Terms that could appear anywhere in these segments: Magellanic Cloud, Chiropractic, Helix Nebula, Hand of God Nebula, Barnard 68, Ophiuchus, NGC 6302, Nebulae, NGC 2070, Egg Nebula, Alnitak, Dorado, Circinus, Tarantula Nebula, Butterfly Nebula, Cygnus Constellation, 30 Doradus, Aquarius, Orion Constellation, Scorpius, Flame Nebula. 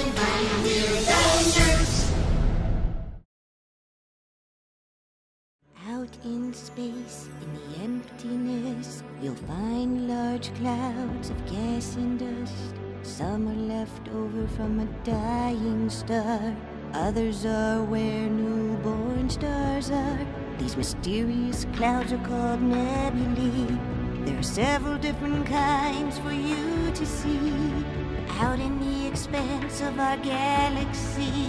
having fun with the nerds. Out in space, in the emptiness, you'll find large clouds of gas and dust. Some are left over from a dying star. Others are where newborn stars are. These mysterious clouds are called nebulae. There are several different kinds for you to see. Out in the expanse of our galaxy,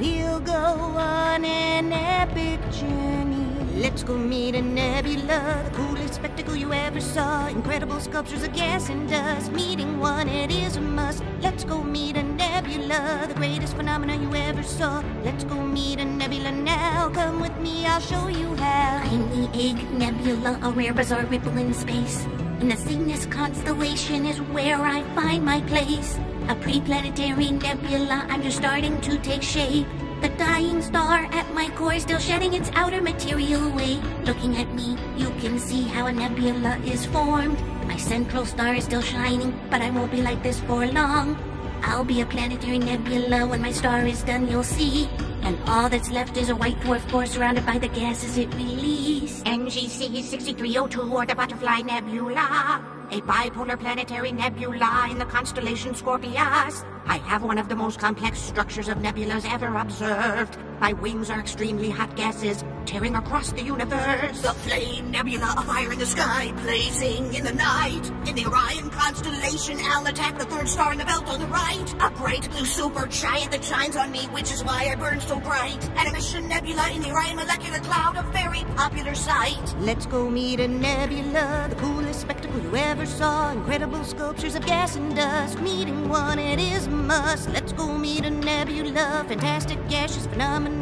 we'll go on an epic journey. Let's go meet a nebula, the coolest spectacle you ever saw. Incredible sculptures of gas and dust. Meeting one, it is a must. Let's go meet a nebula, the greatest phenomena you ever saw. Let's go meet a nebula now. Come with me, I'll show you how. I'm the Egg Nebula, a rare bizarre ripple in space. In the Cygnus Constellation is where I find my place. A preplanetary nebula, I'm just starting to take shape. The dying star at my core is still shedding its outer material weight. Looking at me, you can see how a nebula is formed. My central star is still shining, but I won't be like this for long. I'll be a planetary nebula. When my star is done, you'll see. And all that's left is a white dwarf core surrounded by the gases it released. NGC 6302, or the Butterfly Nebula. A bipolar planetary nebula in the constellation Scorpius. I have one of the most complex structures of nebulas ever observed. My wings are extremely hot gases tearing across the universe. The Flame Nebula, a fire in the sky, blazing in the night. In the Orion Constellation, Alnitak, the third star in the belt on the right. A bright blue supergiant that shines on me, which is why I burn so bright. And a mission nebula in the Orion Molecular Cloud, a very popular sight. Let's go meet a nebula, the coolest spectacle you ever saw. Incredible sculptures of gas and dust. Meeting one, it is must. Let's go meet a nebula, fantastic gaseous phenomena.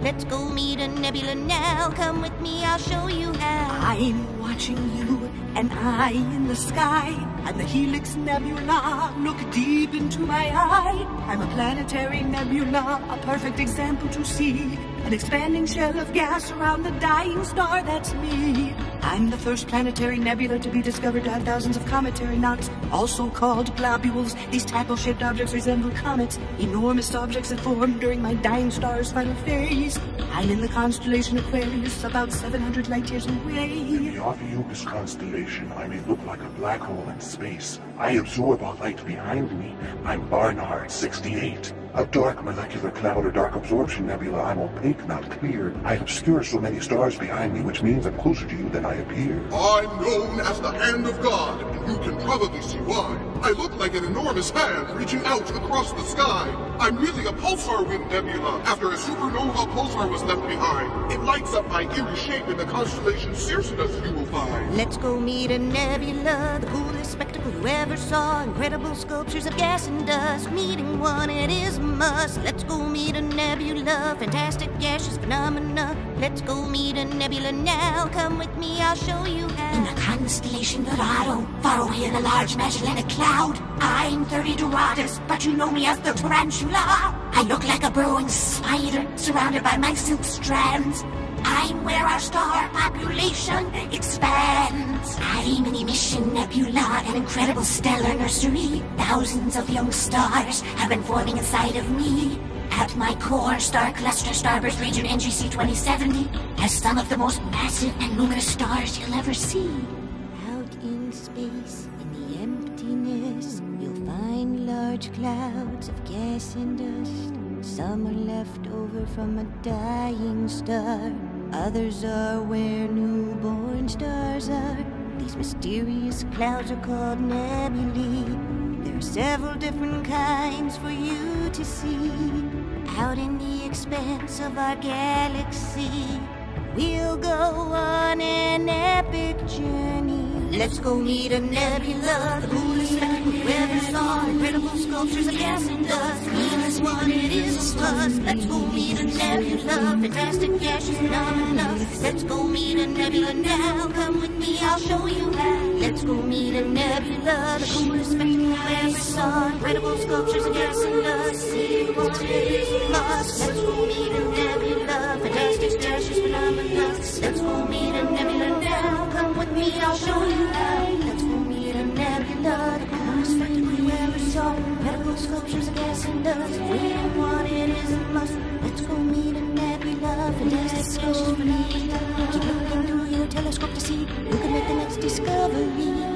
Let's go meet a nebula now. Come with me, I'll show you how. I'm watching you, an eye in the sky, and the Helix Nebula. Look deep into my eye. I'm a planetary nebula, a perfect example to see. An expanding shell of gas around the dying star, that's me. I'm the first planetary nebula to be discovered to have thousands of cometary knots, also called globules. These tackle-shaped objects resemble comets, enormous objects that formed during my dying star's final phase. I'm in the constellation Aquarius, about 700 light-years away. In the Ophiuchus constellation, I may look like a black hole in space. I absorb all light behind me. I'm Barnard 68. A dark molecular cloud or dark absorption nebula, I'm opaque, not clear. I obscure so many stars behind me, which means I'm closer to you than I appear. I'm known as the Hand of God, and you can probably see why. I look like an enormous hand reaching out across the sky. I'm really a pulsar wind nebula, after a supernova pulsar was left behind. It lights up my eerie shape in the constellation Circinus, you will find. Let's go meet a nebula, the coolest spectacle you ever saw. Incredible sculptures of gas and dust. Meeting one, it is must. Let's go meet a nebula, fantastic gaseous phenomena. Let's go meet a nebula now. Come with me, I'll show you how. In the constellation Dorado, far away in a large Magellanic Cloud, I'm 30 Doradus, but you know me as the Tarantula. I look like a burrowing spider surrounded by my silk strands. I'm where our star population expands. I'm an emission nebula, an incredible stellar nursery. Thousands of young stars have been forming inside of me. At my core, star cluster starburst region NGC 2070 has some of the most massive and luminous stars you'll ever see. Out in space, in the emptiness, you'll find large clouds of gas and dust. Some are left over from a dying star. Others are where newborn stars are. These mysterious clouds are called nebulae. There are several different kinds for you to see. Out in the expanse of our galaxy, we'll go on an epic journey. Let's go meet a nebula, the coolest spectacle you ever saw. Incredible sculptures of gas and dust. Venus one, it is a must. Let's go meet a nebula, fantastic gaseous phenomena. Let's go meet a nebula now. Come with me, I'll show you how. Let's go meet a nebula, the coolest spectacle you ever saw. Incredible sculptures of gas and dust. Venus one, it is a must. Let's go meet a nebula, fantastic gaseous phenomena. Let's go meet a nebula now. Come with me, I'll show you how. Let's go meet a nebula, the coolest spectacle you ever saw. Incredible sculptures of gas and does. We're one, it is a must. Let's go meet a nebula for this discussion. Keep looking through your telescope to see who can make the next discovery.